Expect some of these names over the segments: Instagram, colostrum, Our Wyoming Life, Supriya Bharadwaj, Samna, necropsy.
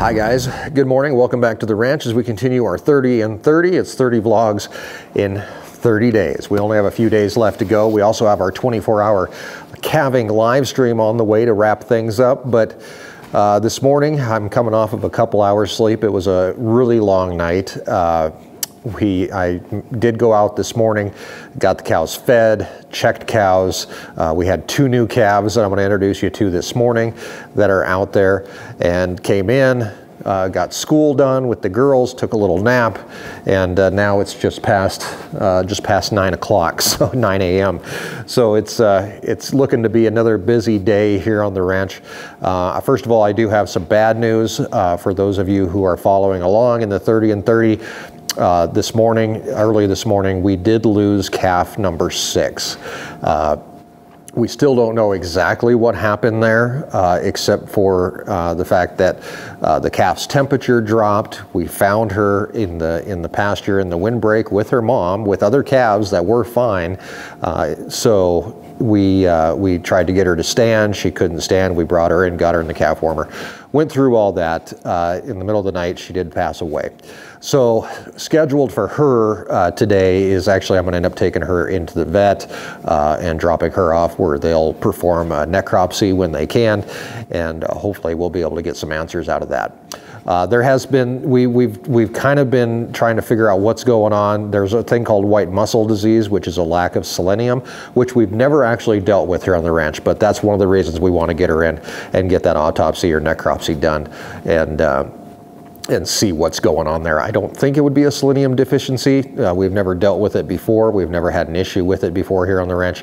Hi guys, good morning. Welcome back to the ranch as we continue our 30 and 30. It's 30 vlogs in 30 days. We only have a few days left to go. We also have our 24-hour calving live stream on the way to wrap things up, but this morning I'm coming off of a couple hours sleep. It was a really long night. I did go out this morning, got the cows fed, checked cows. We had two new calves that I'm gonna introduce you to this morning that are out there, and came in, got school done with the girls, took a little nap, and now it's just past 9 o'clock, so 9 a.m. So it's looking to be another busy day here on the ranch. First of all, I do have some bad news for those of you who are following along in the 30 and 30. Early this morning, we did lose calf number 6. We still don't know exactly what happened there, except for the fact that the calf's temperature dropped. We found her in the pasture in the windbreak with her mom, with other calves that were fine. So we tried to get her to stand. She couldn't stand. We brought her in, got her in the calf warmer. Went through all that. In the middle of the night, she did pass away. So scheduled for her today is actually, I'm gonna end up taking her into the vet and dropping her off where they'll perform a necropsy when they can. And hopefully we'll be able to get some answers out of that. There has been, we've kind of been trying to figure out what's going on. There's a thing called white muscle disease, which is a lack of selenium, which we've never actually dealt with here on the ranch, but that's one of the reasons we want to get her in and get that autopsy or necropsy done and see what's going on there. I don't think it would be a selenium deficiency. We've never dealt with it before. We've never had an issue with it before here on the ranch,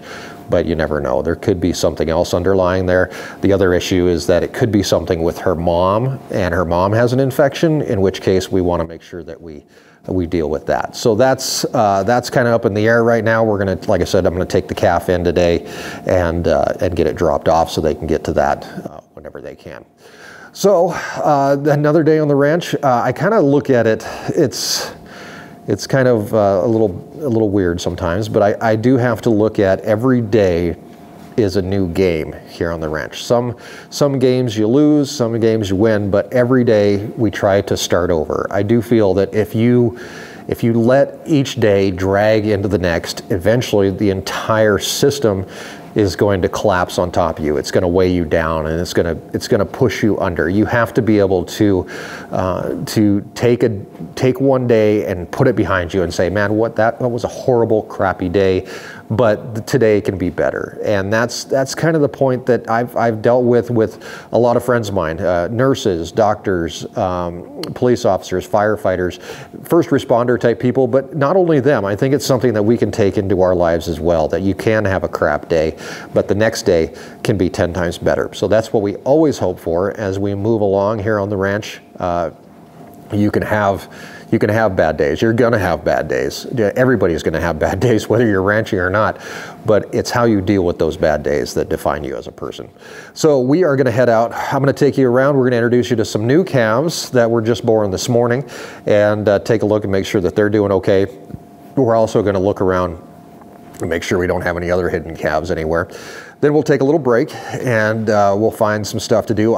but you never know. There could be something else underlying there. The other issue is that it could be something with her mom, and her mom has an infection, in which case we want to make sure that we deal with that. So that's kind of up in the air right now. We're gonna, like I said, I'm gonna take the calf in today and get it dropped off so they can get to that whenever they can. So another day on the ranch. I kind of look at it. It's kind of a little weird sometimes, but I do have to look at every day is a new game here on the ranch. Some games you lose, some games you win, but every day we try to start over. I do feel that if you let each day drag into the next, eventually the entire system is going to collapse on top of you. It's going to weigh you down, and it's going to push you under. You have to be able to take one day and put it behind you and say, man, that was a horrible, crappy day, but today can be better. And that's kind of the point that I've dealt with a lot of friends of mine, nurses, doctors, police officers, firefighters, first responder type people, but not only them. I think it's something that we can take into our lives as well, that you can have a crap day, but the next day can be 10 times better. So that's what we always hope for as we move along here on the ranch. You can have bad days. You're gonna have bad days. Everybody's gonna have bad days, whether you're ranching or not, but it's how you deal with those bad days that define you as a person. So we are gonna head out. I'm gonna take you around. We're gonna introduce you to some new calves that were just born this morning, and take a look and make sure that they're doing okay. We're also gonna look around and make sure we don't have any other hidden calves anywhere. Then we'll take a little break, and we'll find some stuff to do.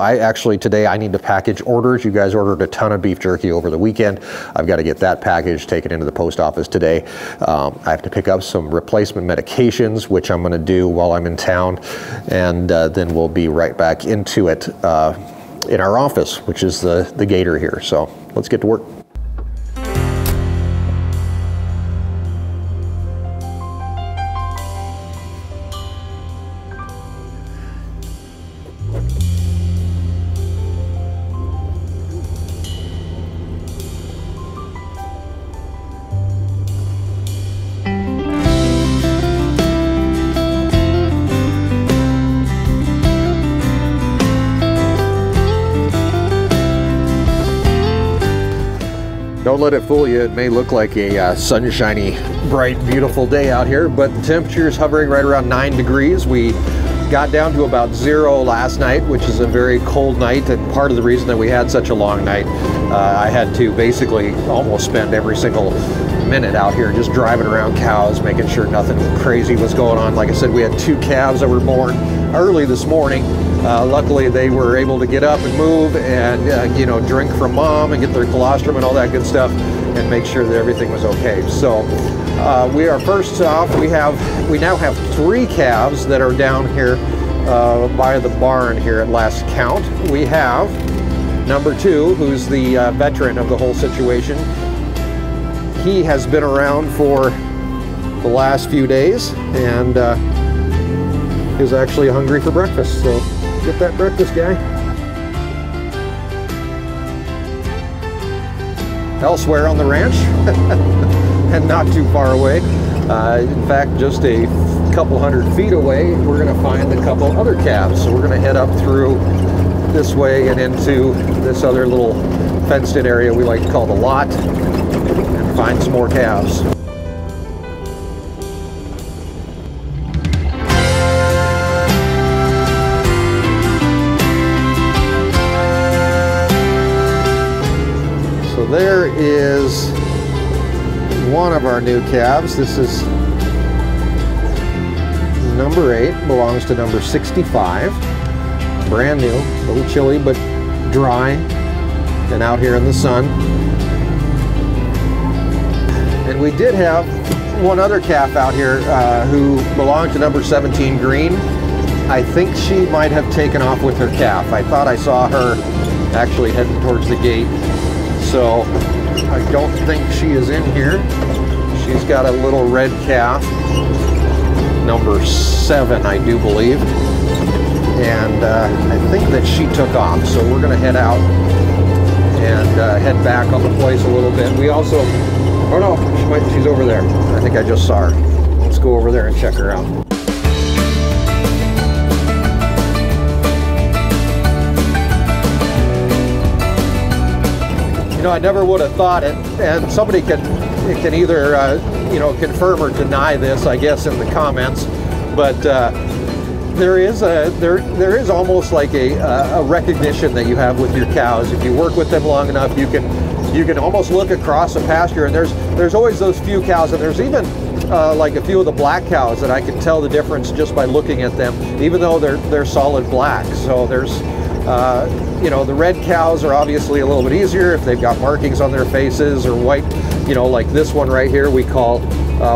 Today I need to package orders. You guys ordered a ton of beef jerky over the weekend. I've got to get that package taken into the post office today. I have to pick up some replacement medications, which I'm gonna do while I'm in town. And then we'll be right back into it in our office, which is the gator here. So let's get to work. Don't let it fool you. It may look like a sunshiny, bright, beautiful day out here, but the temperature is hovering right around 9 degrees. We got down to about 0 last night, which is a very cold night, and part of the reason that we had such a long night, I had to basically almost spend every single minute out here just driving around cows, making sure nothing crazy was going on. Like I said, we had 2 calves that were born early this morning. Luckily, they were able to get up and move and, you know, drink from mom and get their colostrum and all that good stuff and make sure that everything was okay. So we are first off, we now have 3 calves that are down here by the barn here at last count. We have number 2, who's the veteran of the whole situation. He has been around for the last few days and is actually hungry for breakfast. So get that breakfast, guy. Elsewhere on the ranch, and not too far away, in fact just a couple hundred feet away, we're going to find a couple other calves. So we're going to head up through this way and into this other little fenced-in area we like to call the lot and find some more calves. There is one of our new calves. This is number 8, belongs to number 65. Brand new, a little chilly but dry and out here in the sun. And we did have one other calf out here who belonged to number 17 Green. I think she might have taken off with her calf. I thought I saw her actually heading towards the gate. So I don't think she is in here. She's got a little red calf, number 7, I do believe. And I think that she took off. So we're gonna head out and head back on the place a little bit. We also, oh no, she's over there. I think I just saw her. Let's go over there and check her out. You know, I never would have thought it, and somebody can either, you know, confirm or deny this, I guess, in the comments. But there is almost like a recognition that you have with your cows. If you work with them long enough, you can almost look across a pasture, and there's always those few cows, and there's even like a few of the black cows that I can tell the difference just by looking at them, even though they're solid black. So there's. You know, the red cows are obviously a little bit easier if they've got markings on their faces or white, you know, like this one right here we call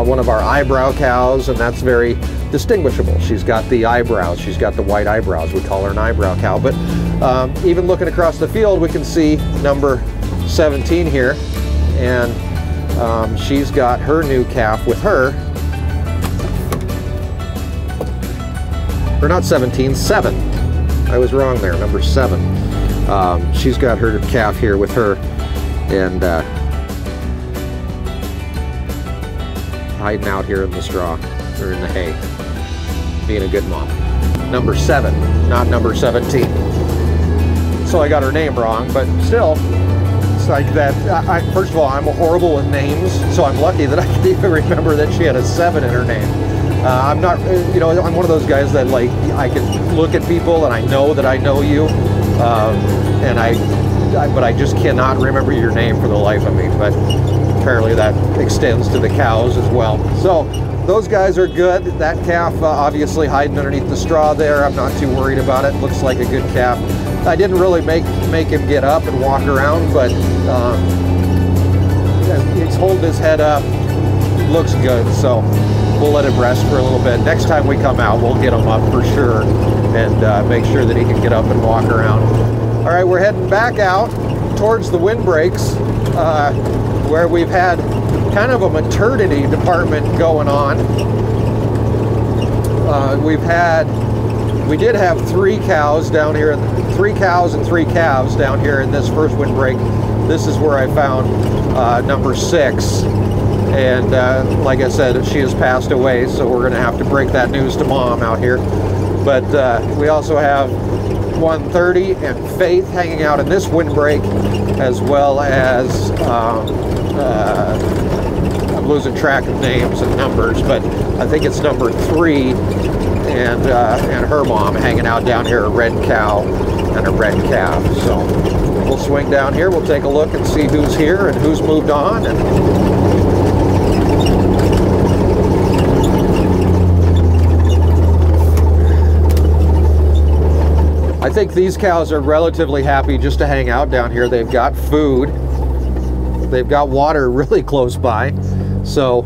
one of our eyebrow cows, and that's very distinguishable. She's got the eyebrows, she's got the white eyebrows. We call her an eyebrow cow. But even looking across the field, we can see number 17 here, and she's got her new calf with her. Or not 17, 7. I was wrong there, number 7. She's got her calf here with her, and hiding out here in the straw, or in the hay, being a good mom. Number 7, not number 17. So I got her name wrong, but still, it's like that. First of all, I'm horrible with names, so I'm lucky that I can even remember that she had a 7 in her name. I'm not, you know, I'm one of those guys that, like, I can look at people and I know that I know you, and but I just cannot remember your name for the life of me. But apparently that extends to the cows as well. So those guys are good. That calf obviously hiding underneath the straw there. I'm not too worried about it. Looks like a good calf. I didn't really make him get up and walk around, but he's holding his head up. Looks good. So. We'll let him rest for a little bit. Next time we come out, we'll get him up for sure and make sure that he can get up and walk around. All right, we're heading back out towards the windbreaks where we've had kind of a maternity department going on. We did have 3 cows down here, 3 cows and 3 calves down here in this first windbreak. This is where I found number 6. And like I said, she has passed away, so we're gonna have to break that news to mom out here. But we also have 130 and Faith hanging out in this windbreak, as well as, I'm losing track of names and numbers, but I think it's number 3 and her mom hanging out down here, a red cow and a red calf. So we'll swing down here, we'll take a look and see who's here and who's moved on. think these cows are relatively happy just to hang out down here. They've got food. They've got water really close by. So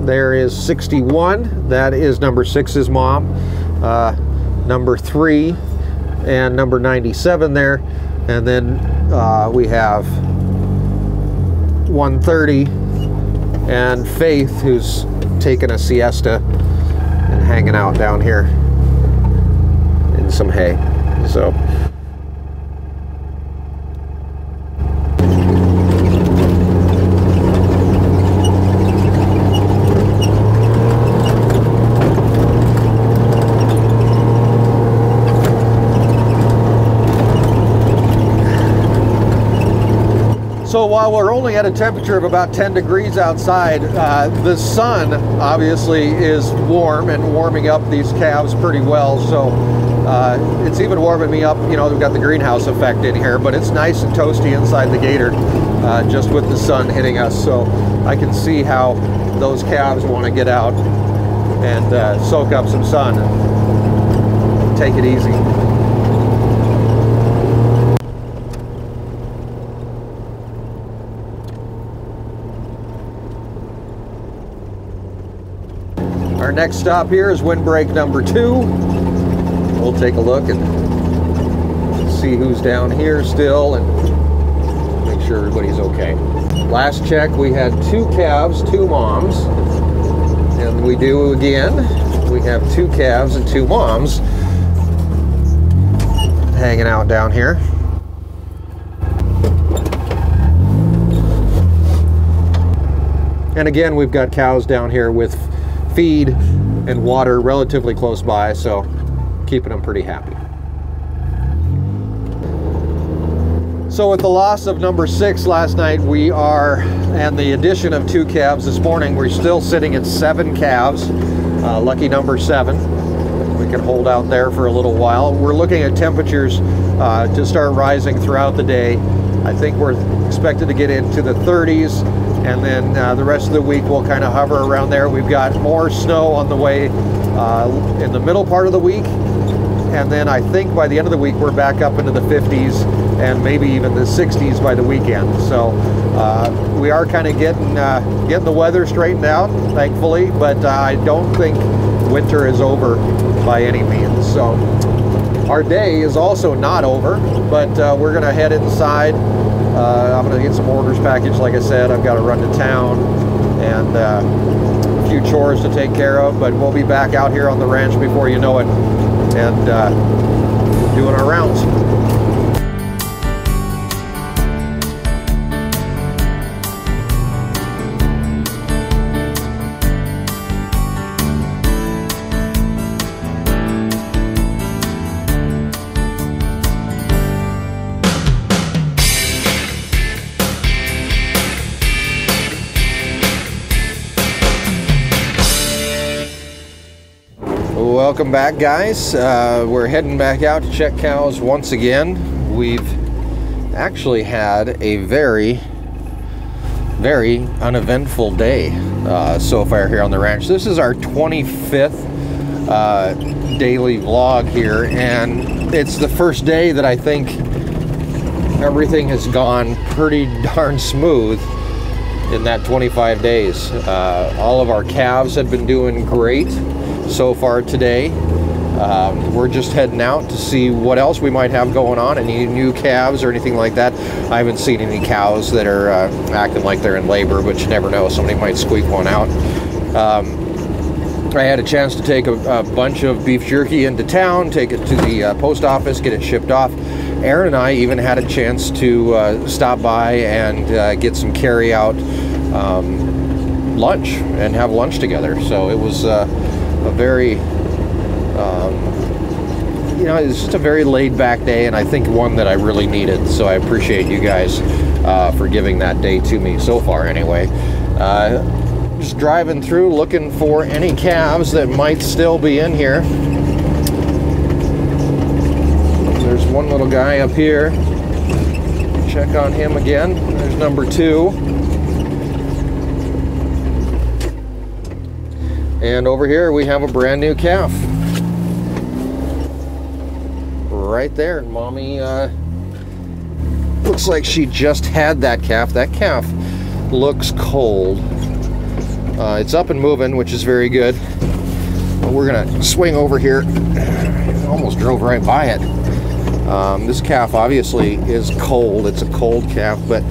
there is 61. That is number 6's mom. Number 3 and number 97 there. And then we have 130 and Faith, who's taking a siesta and hanging out down here in some hay. So while we're only at a temperature of about 10 degrees outside, the sun obviously is warm and warming up these calves pretty well. So it's even warming me up. You know, we've got the greenhouse effect in here, but it's nice and toasty inside the gator just with the sun hitting us. So I can see how those calves want to get out and soak up some sun and take it easy. Our next stop here is windbreak number 2. We'll take a look and see who's down here still and make sure everybody's okay. Last check, we had 2 calves, 2 moms, and we do again. We have 2 calves and 2 moms hanging out down here. And again, we've got cows down here with feed and water relatively close by, so keeping them pretty happy. So with the loss of number 6 last night, we are, and the addition of 2 calves this morning, we're still sitting at 7 calves, lucky number 7. We can hold out there for a little while. We're looking at temperatures to start rising throughout the day. I think we're expected to get into the 30s, and then the rest of the week we'll kind of hover around there. We've got more snow on the way in the middle part of the week, and then I think by the end of the week we're back up into the 50s and maybe even the 60s by the weekend. So we are kind of getting the weather straightened out, thankfully, but I don't think winter is over by any means. So our day is also not over, but we're gonna head inside. I'm going to get some orders packaged. Like I said, I've got to run to town and a few chores to take care of, but we'll be back out here on the ranch before you know it and doing our rounds. Welcome back, guys. We're heading back out to check cows once again. We've actually had a very, very uneventful day so far here on the ranch. This is our 25th daily vlog here, and it's the first day that I think everything has gone pretty darn smooth in that 25 days. All of our calves have been doing great so far today. We're just heading out to see what else we might have going on, any new calves or anything like that. I haven't seen any cows that are acting like they're in labor, but you never know, somebody might squeak one out. I had a chance to take a bunch of beef jerky into town, take it to the post office, get it shipped off. Aaron and I even had a chance to stop by and get some carry out lunch and have lunch together. So it was a very, you know, it's just a very laid-back day, and I think one that I really needed. So I appreciate you guys for giving that day to me so far anyway. Just driving through looking for any calves that might still be in here. There's one little guy up here. Check on him again. There's number 2. And over here we have a brand new calf. right there. Mommy looks like she just had that calf. That calf looks cold. It's up and moving, which is very good. But we're gonna swing over here. Almost drove right by it. This calf obviously is cold. It's a cold calf, but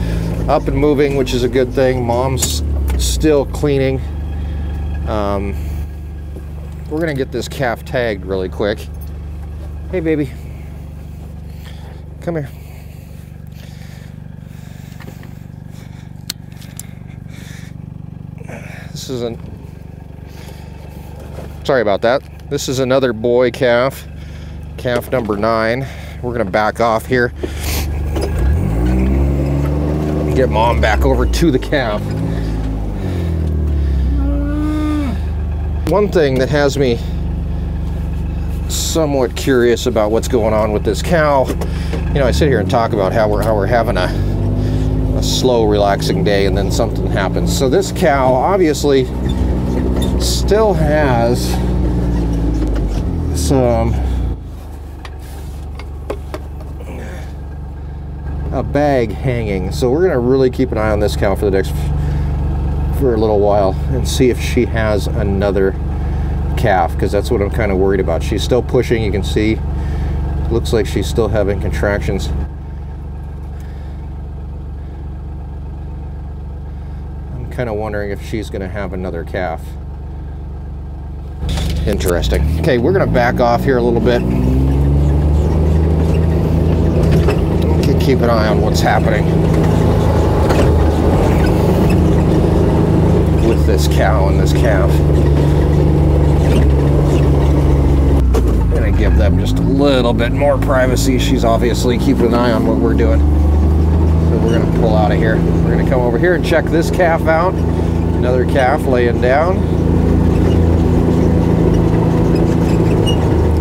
up and moving, which is a good thing. Mom's still cleaning. We're gonna get this calf tagged really quick. Hey baby, come here. This is an, sorry about that. This is another boy calf, calf number 9. We're gonna back off here. Get Mom back over to the calf. One thing that has me somewhat curious about what's going on with this cow, you know, I sit here and talk about how we're having a slow, relaxing day, and then something happens. So this cow obviously still has some a bag hanging. So we're gonna really keep an eye on this cow for the next. For a little while and see if she has another calf, because that's what I'm kind of worried about. She's still pushing, you can see, looks like she's still having contractions. I'm kind of wondering if she's gonna have another calf. Interesting. Okay, we're gonna back off here a little bit. Keep an eye on what's happening with this cow and this calf. I'm gonna give them just a little bit more privacy. She's obviously keeping an eye on what we're doing. So we're gonna pull out of here. We're gonna come over here and check this calf out. Another calf laying down.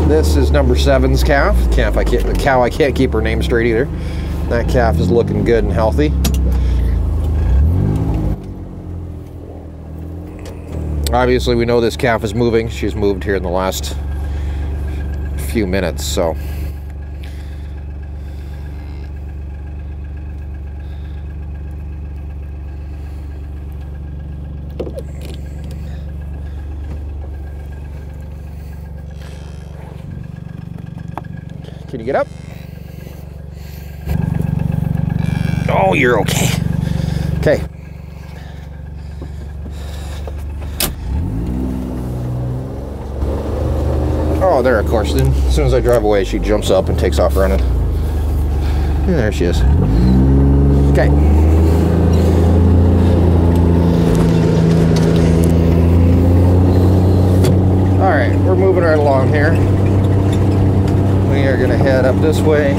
This is number 7's calf. The cow, I can't keep her name straight either. That calf is looking good and healthy. Obviously, we know this calf is moving. She's moved here in the last few minutes, so. Can you get up? Oh, you're okay. Okay. Oh, there, of course. Then, as soon as I drive away, she jumps up and takes off running. And there she is. Okay. All right, we're moving right along here. We are gonna head up this way.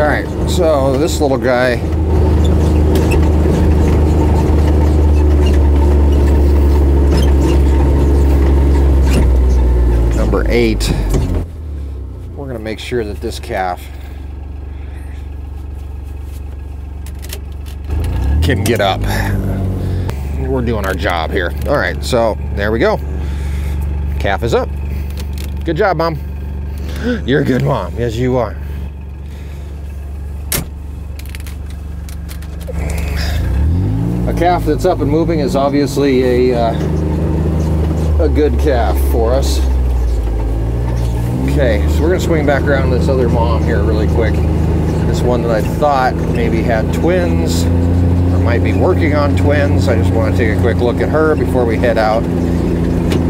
All right, so this little guy number 8. We're gonna make sure that this calf can get up. We're doing our job here. All right, so there we go. Calf is up. Good job, Mom. You're a good mom. Yes, you are. A calf that's up and moving is obviously a good calf for us. Okay, so we're gonna swing back around to this other mom here really quick. This one that I thought maybe had twins, or might be working on twins. I just wanna take a quick look at her before we head out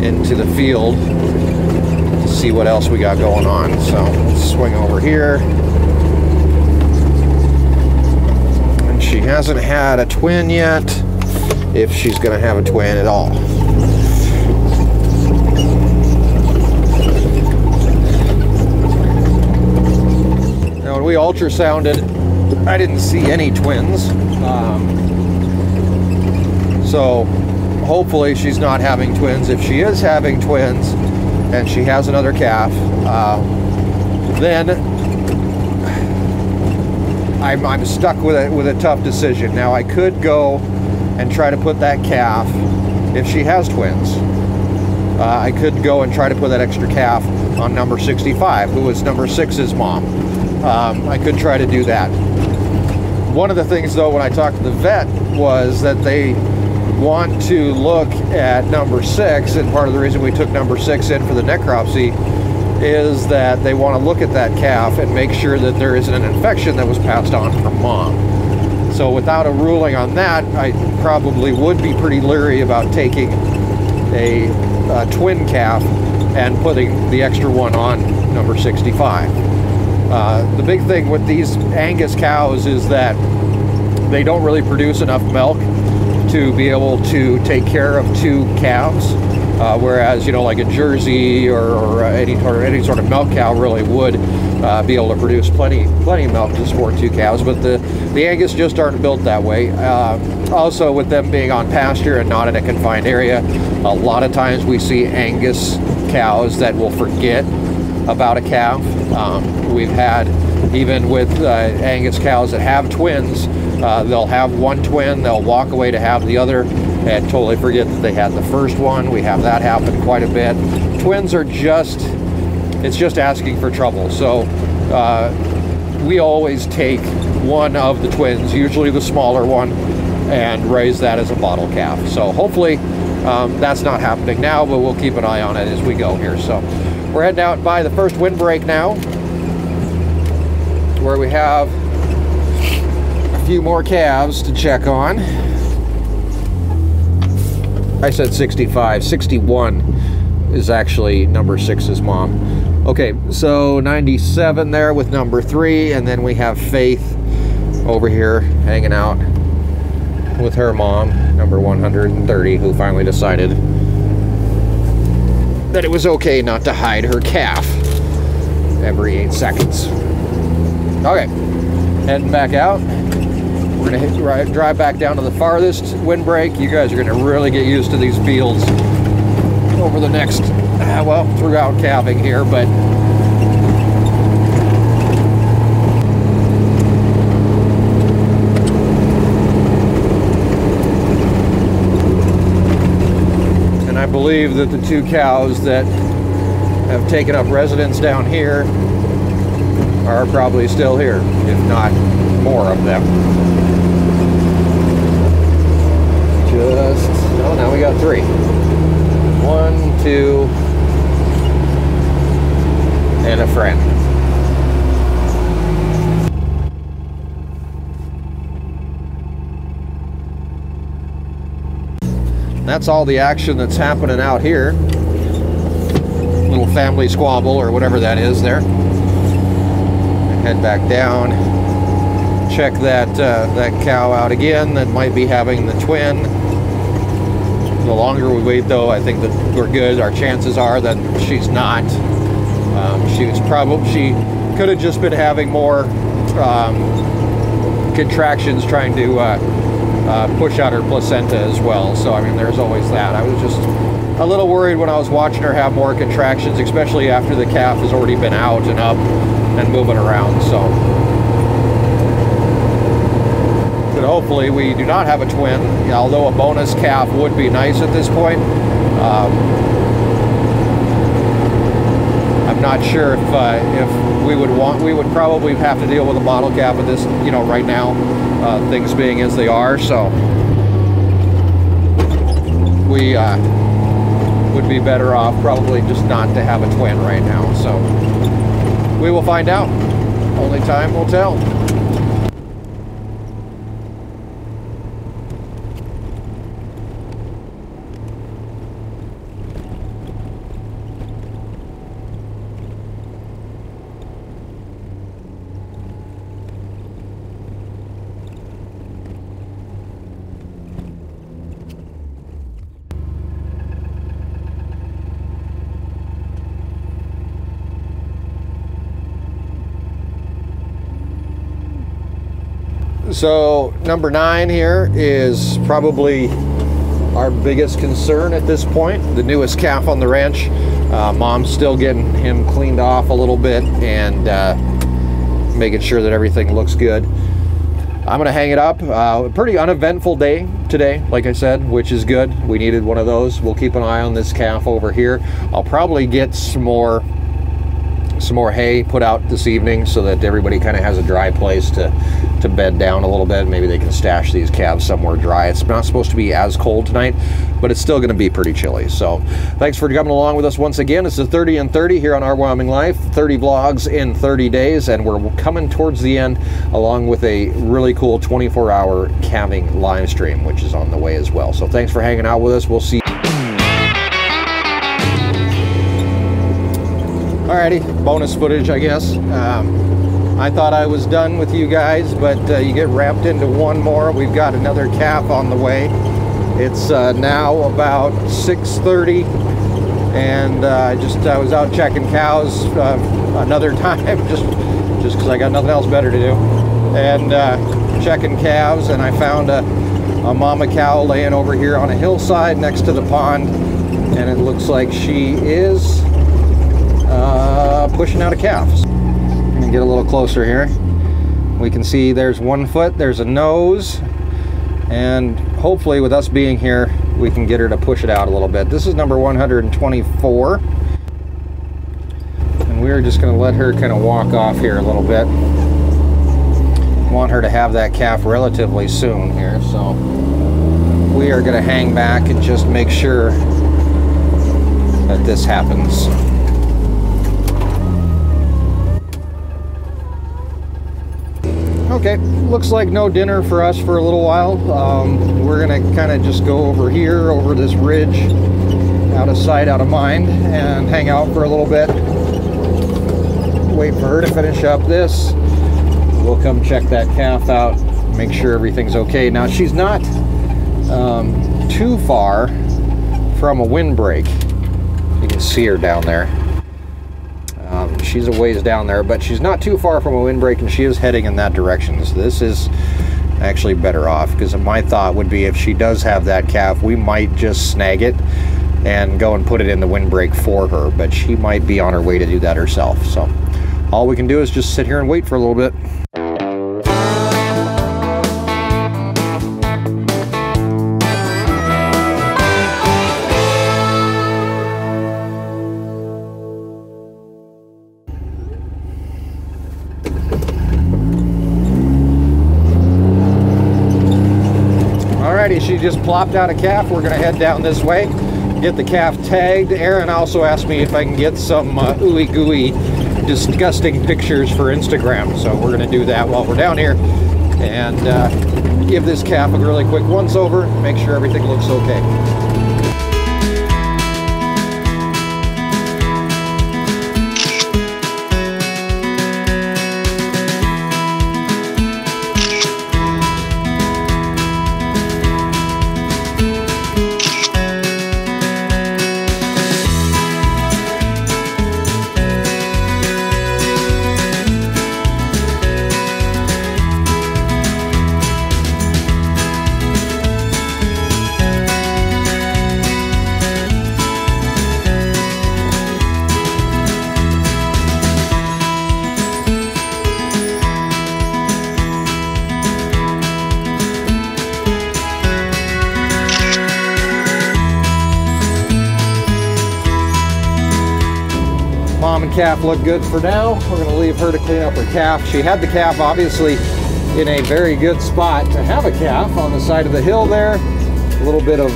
into the field to see what else we got going on. So let's swing over here. And she hasn't had a twin yet, if she's gonna have a twin at all. We ultrasounded, I didn't see any twins, so hopefully she's not having twins. If she is having twins and she has another calf, then I'm stuck with a tough decision. Now I could go and try to put that calf if she has twins. I could go and try to put that extra calf on number 65, who is number 6's mom. I could try to do that. One of the things, though, when I talked to the vet was that they want to look at number 6, and part of the reason we took number 6 in for the necropsy is that they want to look at that calf and make sure that there isn't an infection that was passed on from mom. So without a ruling on that, I probably would be pretty leery about taking a twin calf and putting the extra one on number 65. The big thing with these Angus cows is that they don't really produce enough milk to be able to take care of two calves, whereas, you know, like a Jersey or any sort of milk cow really would be able to produce plenty of milk to support two calves. But the Angus just aren't built that way. Also, with them being on pasture and not in a confined area, a lot of times we see Angus cows that will forget about a calf. We've had, even with Angus cows that have twins, they'll have one twin, they'll walk away to have the other and totally forget that they had the first one. We have that happen quite a bit. Twins are just, it's just asking for trouble. So we always take one of the twins, usually the smaller one, and raise that as a bottle calf. So hopefully that's not happening now, but we'll keep an eye on it as we go here. So we're heading out by the first windbreak now, where we have a few more calves to check on. I said 65, 61 is actually number 6's mom. Okay, so 97 there with number 3, and then we have Faith over here hanging out with her mom, number 130, who finally decided that it was okay not to hide her calf every 8 seconds. Okay, heading back out. We're gonna drive back down to the farthest windbreak. You guys are gonna really get used to these fields over the next, well, throughout calving here, but and I believe that the two cows that have taken up residence down here are probably still here, if not more of them. Just, oh, now we got 3. 1, 2, and a friend. That's all the action that's happening out here. Little family squabble or whatever that is there. Head back down, check that that cow out again that might be having the twin. The longer we wait, though, I think that we're good. Our chances are that she's not. She could have just been having more contractions trying to push out her placenta as well. So, I mean, there's always that. I was just a little worried when I was watching her have more contractions, especially after the calf has already been out and up and moving around. So, but hopefully we do not have a twin, although a bonus calf would be nice at this point. I'm not sure if we would want, we would probably have to deal with a bottle calf with this, you know, right now, things being as they are. So we would be better off probably just not to have a twin right now. So we will find out. Only time will tell. So number 9 here is probably our biggest concern at this point. The newest calf on the ranch. Mom's still getting him cleaned off a little bit and making sure that everything looks good. I'm gonna hang it up. Pretty uneventful day today, like I said, which is good. We needed one of those. We'll keep an eye on this calf over here. I'll probably get some more hay put out this evening so that everybody kind of has a dry place to bed down a little bit. Maybe they can stash these calves somewhere dry. It's not supposed to be as cold tonight, but it's still going to be pretty chilly. So thanks for coming along with us once again. It's the 30 and 30 here on Our Wyoming Life, 30 vlogs in 30 days, and we're coming towards the end along with a really cool 24-hour calving live stream, which is on the way as well. So thanks for hanging out with us. We'll see you. Alrighty, bonus footage, I guess. I thought I was done with you guys, but you get wrapped into one more. We've got another calf on the way. It's now about 6:30, and I was out checking cows another time, just because I got nothing else better to do, and checking calves, and I found a mama cow laying over here on a hillside next to the pond, and it looks like she is pushing out a calf. I'm gonna get a little closer here. We can see there's one foot, there's a nose, and hopefully with us being here we can get her to push it out a little bit. This is number 124, and we're just gonna let her kind of walk off here a little bit. Want her to have that calf relatively soon here, so we are gonna hang back and just make sure that this happens. Okay, looks like no dinner for us for a little while. We're gonna kind of just go over here, over this ridge, out of sight, out of mind, and hang out for a little bit. Wait for her to finish up this. We'll come check that calf out, make sure everything's okay. Now, she's not too far from a windbreak. You can see her down there. She's a ways down there, but she's not too far from a windbreak, and she is heading in that direction. So this is actually better off, because my thought would be if she does have that calf, we might just snag it and go and put it in the windbreak for her, but she might be on her way to do that herself. So all we can do is just sit here and wait for a little bit. She just plopped out a calf. We're gonna head down this way, get the calf tagged. Aaron also asked me if I can get some ooey gooey disgusting pictures for Instagram, so we're gonna do that while we're down here and give this calf a really quick once over, make sure everything looks okay. Mom and calf look good for now. We're gonna leave her to clean up her calf. She had the calf obviously in a very good spot to have a calf, on the side of the hill there. A little bit of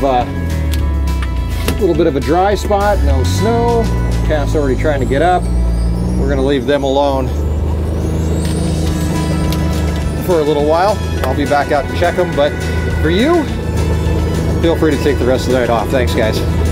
a dry spot, no snow. Calf's already trying to get up. We're gonna leave them alone for a little while. I'll be back out to check them, but for you, feel free to take the rest of the night off. Thanks, guys.